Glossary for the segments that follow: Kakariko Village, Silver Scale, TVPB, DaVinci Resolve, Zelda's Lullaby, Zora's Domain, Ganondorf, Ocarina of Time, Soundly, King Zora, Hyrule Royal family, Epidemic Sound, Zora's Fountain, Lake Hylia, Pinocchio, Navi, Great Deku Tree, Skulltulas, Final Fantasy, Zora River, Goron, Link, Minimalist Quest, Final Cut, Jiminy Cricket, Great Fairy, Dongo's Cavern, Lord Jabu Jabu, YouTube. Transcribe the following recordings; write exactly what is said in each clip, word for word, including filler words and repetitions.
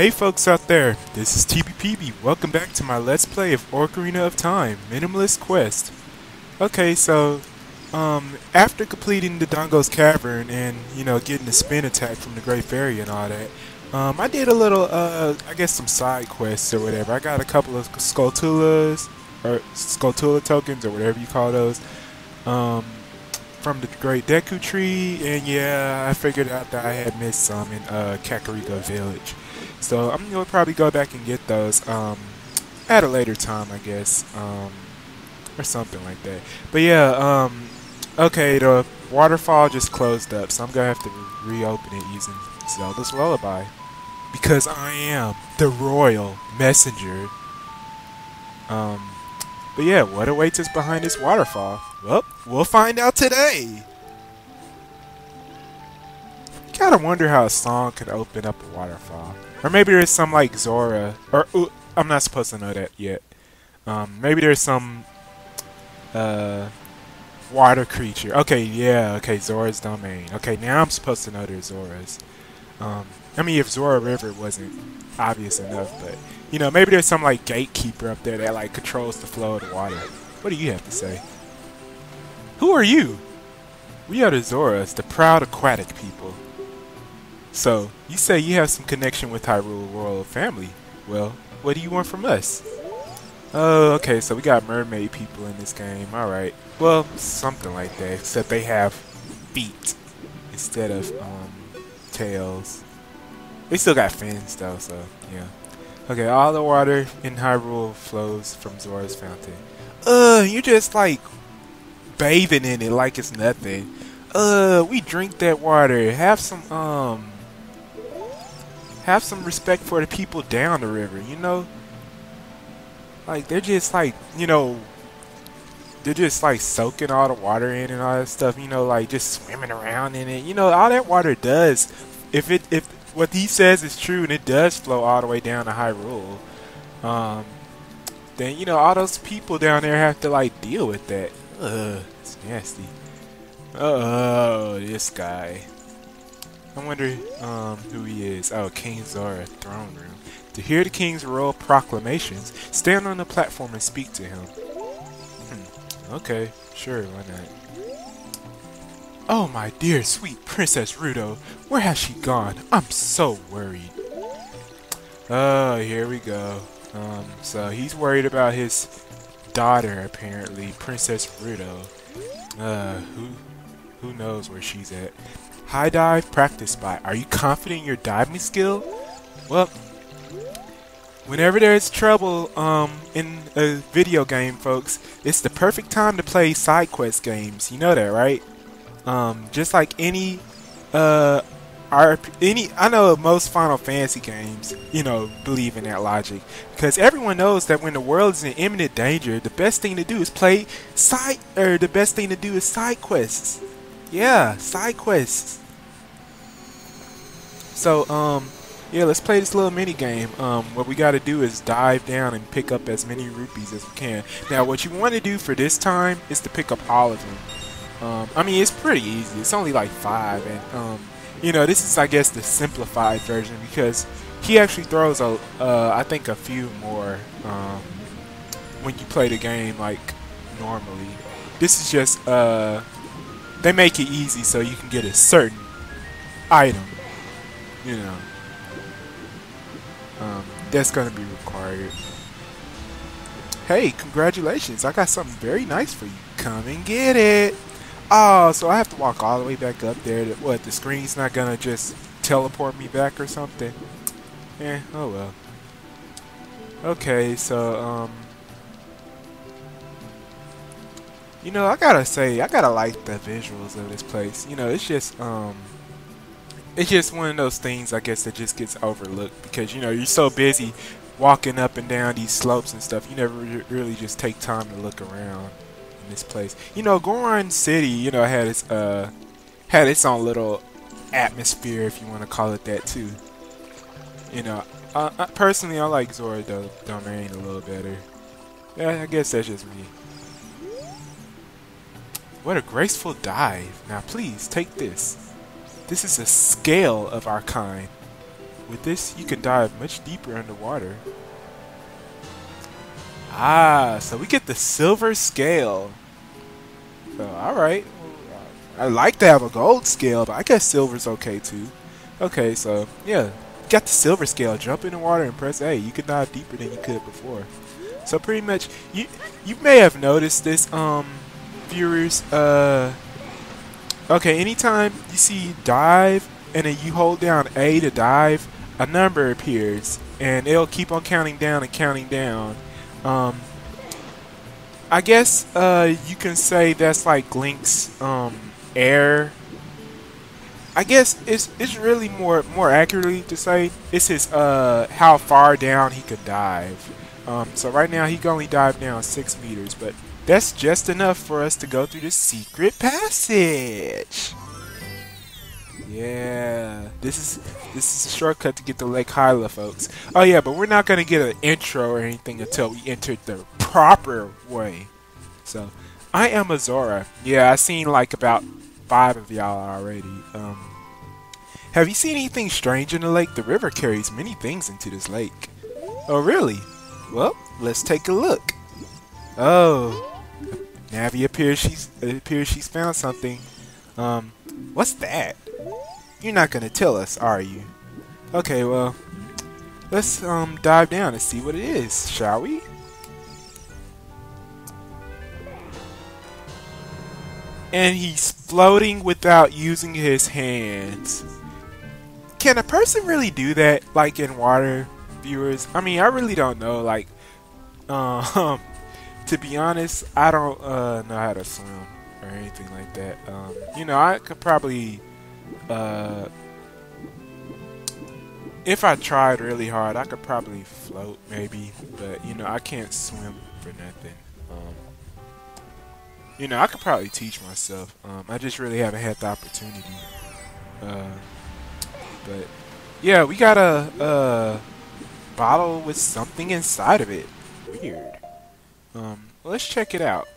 Hey folks out there, this is T P P B, welcome back to my Let's Play of Ocarina of Time, Minimalist Quest. Okay, so, um, after completing the Dongo's Cavern and, you know, getting the spin attack from the Great Fairy and all that, um, I did a little, uh, I guess some side quests or whatever. I got a couple of Skulltulas, or Skulltula tokens, or whatever you call those, um, from the Great Deku Tree, and yeah, I figured out that I had missed some in, uh, Kakariko Village. So I'm going to probably go back and get those um, at a later time, I guess, um, or something like that. But yeah, um, okay, the waterfall just closed up, so I'm going to have to re reopen it using Zelda's Lullaby. Because I am the royal messenger. Um, but yeah, what awaits us behind this waterfall? Well, we'll find out today! Gotta wonder how a song could open up a waterfall. Or maybe there's some like Zora, or ooh, I'm not supposed to know that yet. Um, maybe there's some uh, water creature. Okay, yeah, okay, Zora's Domain. Okay, now I'm supposed to know there's Zoras. Um, I mean, if Zora River wasn't obvious enough, but you know, maybe there's some like gatekeeper up there that like controls the flow of the water. What do you have to say? Who are you? We are the Zoras, the proud aquatic people. So, you say you have some connection with Hyrule Royal family. Well, what do you want from us? Oh, okay, so we got mermaid people in this game. Alright. Well, something like that, except they have feet instead of um, tails. They still got fins, though, so, yeah. Okay, all the water in Hyrule flows from Zora's Fountain. Uh, you're just, like, bathing in it like it's nothing. Uh, we drink that water. Have some, um... have some respect for the people down the river, you know? Like, they're just like, you know, they're just like soaking all the water in and all that stuff, you know, like just swimming around in it. You know, all that water does, if it, if what he says is true and it does flow all the way down to Hyrule, um, then, you know, all those people down there have to like deal with that. Ugh, it's nasty. Oh, this guy. I wonder um, who he is. Oh, King Zora, throne room. To hear the king's royal proclamations, stand on the platform and speak to him. Hmm. Okay, sure, why not? Oh, my dear sweet Princess Ruto, where has she gone? I'm so worried. Oh, here we go. Um, so he's worried about his daughter, apparently, Princess Ruto. Uh, who, who knows where she's at? High dive practice spot. Are you confident in your diving skill? Well, whenever there's trouble um, in a video game, folks, it's the perfect time to play side quest games. You know that, right? Um, just like any, uh, R P any. I know most Final Fantasy games, you know, believe in that logic because everyone knows that when the world is in imminent danger, the best thing to do is play side, or the best thing to do is side quests. Yeah, side quests. So, um, yeah, let's play this little mini game. Um, what we got to do is dive down and pick up as many rupees as we can. Now, what you want to do for this time is to pick up all of them. Um, I mean, it's pretty easy. It's only like five, and um, you know, this is, I guess, the simplified version because he actually throws a, uh, I think, a few more um, when you play the game like normally. This is just uh, they make it easy so you can get a certain item. You know, um, that's going to be required. Hey, congratulations! I got something very nice for you. Come and get it. Oh, so I have to walk all the way back up there. To, what? The screen's not going to just teleport me back or something? Eh. Oh well. Okay. So, um, you know, I gotta say, I gotta like the visuals of this place. You know, it's just, um. It's just one of those things, I guess, that just gets overlooked because, you know, you're so busy walking up and down these slopes and stuff, you never re really just take time to look around in this place. You know, Goron City, you know, had its, uh, had its own little atmosphere, if you want to call it that, too. You know, I, I personally, I like Zora's Domain a little better. Yeah, I guess that's just me. What a graceful dive. Now, please, take this. This is a scale of our kind. With this, you can dive much deeper underwater. Ah, so we get the silver scale. So, alright. I'd like to have a gold scale, but I guess silver's okay too. Okay, so, yeah. You got the silver scale. Jump in the water and press A. You can dive deeper than you could before. So pretty much, you you may have noticed this, um, viewers. Uh, okay, anytime you see dive and then you hold down A to dive, a number appears. And it'll keep on counting down and counting down. Um, I guess uh, you can say that's like Link's um, air. I guess it's it's really more more accurately to say it's his uh, how far down he could dive. Um, so right now he can only dive down six meters, but that's just enough for us to go through the secret passage. Yeah, this is this is a shortcut to get to Lake Hylia, folks. Oh yeah, but we're not gonna get an intro or anything until we enter the proper way. So, I am a Zora. Yeah, I seen like about five of y'all already. Um, have you seen anything strange in the lake? The river carries many things into this lake. Oh really? Well, let's take a look. Oh, Navi appears she's it appears she's found something. Um, what's that? You're not gonna tell us, are you? Okay, well, let's um dive down and see what it is, shall we? And he's floating without using his hands. Can a person really do that, like in water, viewers? I mean, I really don't know. Like, um, to be honest, I don't uh, know how to swim or anything like that. Um, you know, I could probably. Uh, if I tried really hard, I could probably float, maybe. But you know, I can't swim for nothing. Um, you know, I could probably teach myself. Um, I just really haven't had the opportunity. Uh, but yeah, we got a, a bottle with something inside of it. Weird. Um, let's check it out.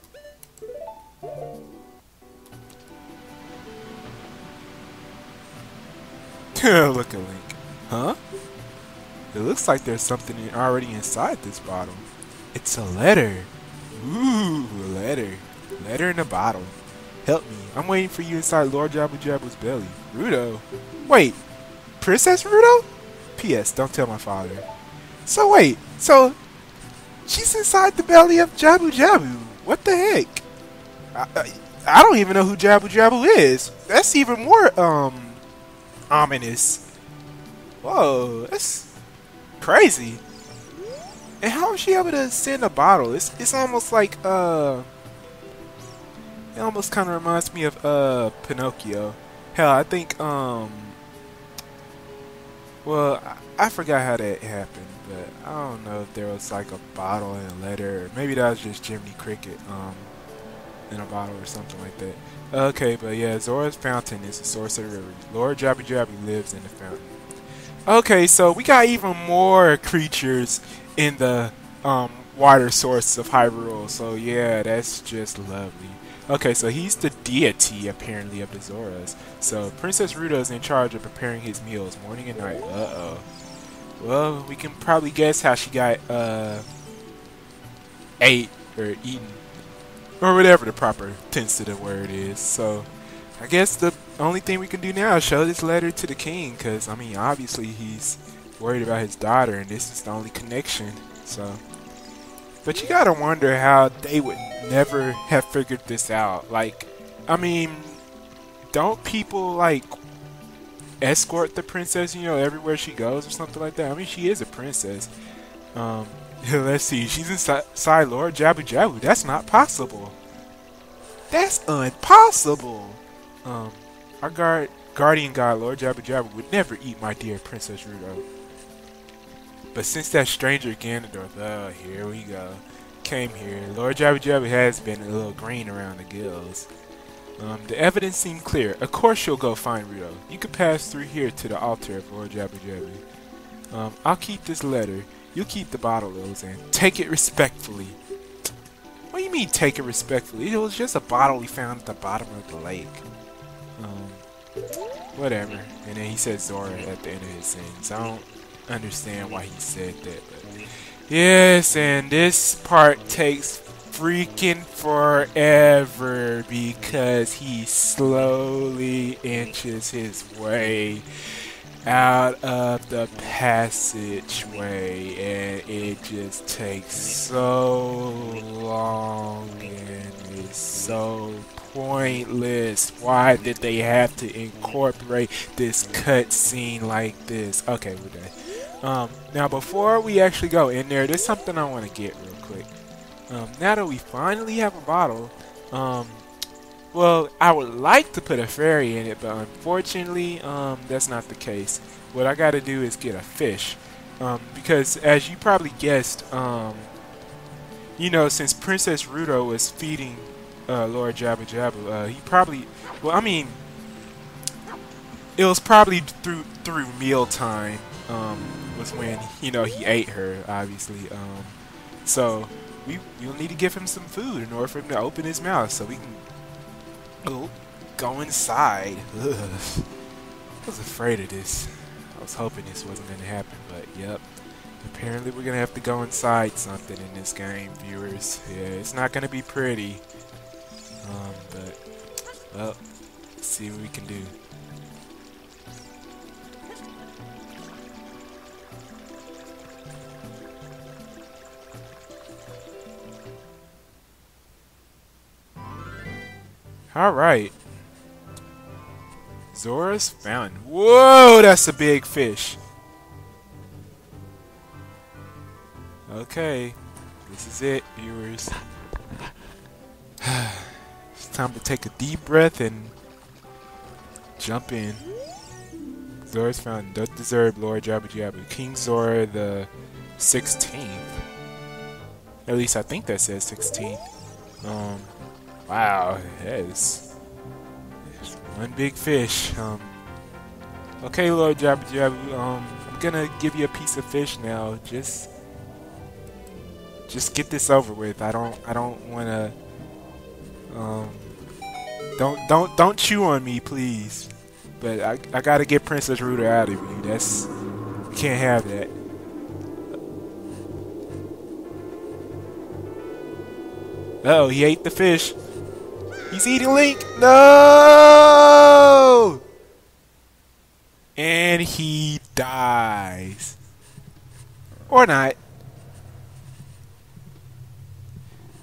Look at Link. Huh? It looks like there's something in already inside this bottle. It's a letter. Ooh, a letter. Letter in a bottle. Help me. I'm waiting for you inside Lord Jabu Jabu's belly. Ruto. Wait. Princess Ruto? P S. Don't tell my father. So wait. So she's inside the belly of Jabu Jabu. What the heck? I, I, I don't even know who Jabu Jabu is. That's even more, um... ominous. Whoa, that's crazy. And how is she able to send a bottle? It's it's almost like uh, it almost kind of reminds me of uh Pinocchio. Hell, I think um, well I, I forgot how that happened, but I don't know if there was like a bottle and a letter. Maybe that was just Jiminy Cricket um in a bottle or something like that. Okay, but yeah, Zora's Fountain is the source of the river. Lord Jabu Jabu lives in the fountain. Okay, so we got even more creatures in the um, water source of Hyrule. So yeah, that's just lovely. Okay, so he's the deity, apparently, of the Zoras. So Princess Ruto is in charge of preparing his meals morning and night. Uh-oh. Well, we can probably guess how she got uh, ate or eaten. Or whatever the proper tense of the word is. So, I guess the only thing we can do now is show this letter to the king. Because, I mean, obviously he's worried about his daughter. And this is the only connection. So, but you gotta wonder how they would never have figured this out. Like, I mean, don't people, like, escort the princess, you know, everywhere she goes or something like that? I mean, she is a princess. Um... Let's see, she's inside Lord Jabu Jabu. That's not possible. That's impossible. Um, our guard, guardian god, Lord Jabu Jabu, would never eat my dear Princess Ruto. But since that stranger Ganondorf, oh, here we go, came here, Lord Jabu Jabu has been a little green around the gills. Um, the evidence seemed clear. Of course you'll go find Ruto. You could pass through here to the altar of Lord Jabu Jabu. Um, I'll keep this letter. You keep the bottle, Lil's, and take it respectfully. What do you mean, take it respectfully? It was just a bottle we found at the bottom of the lake. Um, whatever. And then he said Zora at the end of his thing. So I don't understand why he said that. But yes, and this part takes freaking forever because he slowly inches his way out of the passageway, and it just takes so long and it's so pointless. Why did they have to incorporate this cutscene like this? Okay, we're done. Um, now before we actually go in there, there's something I want to get real quick. Um, now that we finally have a bottle, um, well, I would like to put a fairy in it, but unfortunately, um, that's not the case. What I gotta do is get a fish, um, because as you probably guessed, um, you know, since Princess Ruto was feeding uh, Lord Jabu Jabu, uh, he probably, well, I mean, it was probably through through mealtime um, was when, you know, he ate her, obviously. Um, so we you'll need to give him some food in order for him to open his mouth, so we can. Oh, go inside. Ugh. I was afraid of this. I was hoping this wasn't going to happen, but yep. Apparently we're going to have to go inside something in this game, viewers. Yeah, it's not going to be pretty. Um, but, well, let's see what we can do. Alright. Zora's Fountain. Whoa, that's a big fish. Okay. This is it, viewers. It's time to take a deep breath and jump in. Zora's Fountain. Doth deserve Lord Jabu Jabu. King Zora the sixteenth. At least I think that says sixteenth. Um... Wow, that is, that is one big fish. Um, okay, Lord Jabu Jabu, um, I'm gonna give you a piece of fish now. Just, just get this over with. I don't, I don't wanna. Um, don't, don't, don't chew on me, please. But I, I gotta get Princess Ruto out of you. That's, we can't have that. Uh oh, he ate the fish. He's eating Link! No! And he dies. Or not.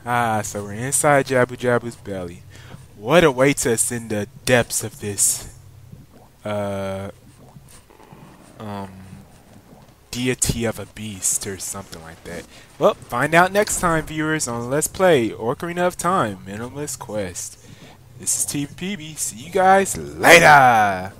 Ah, so we're inside Jabu Jabu's belly. What awaits us in the depths of this uh, um, deity of a beast or something like that. Well, find out next time, viewers, on Let's Play Ocarina of Time, Minimalist Quest. This is T V P B. See you guys later!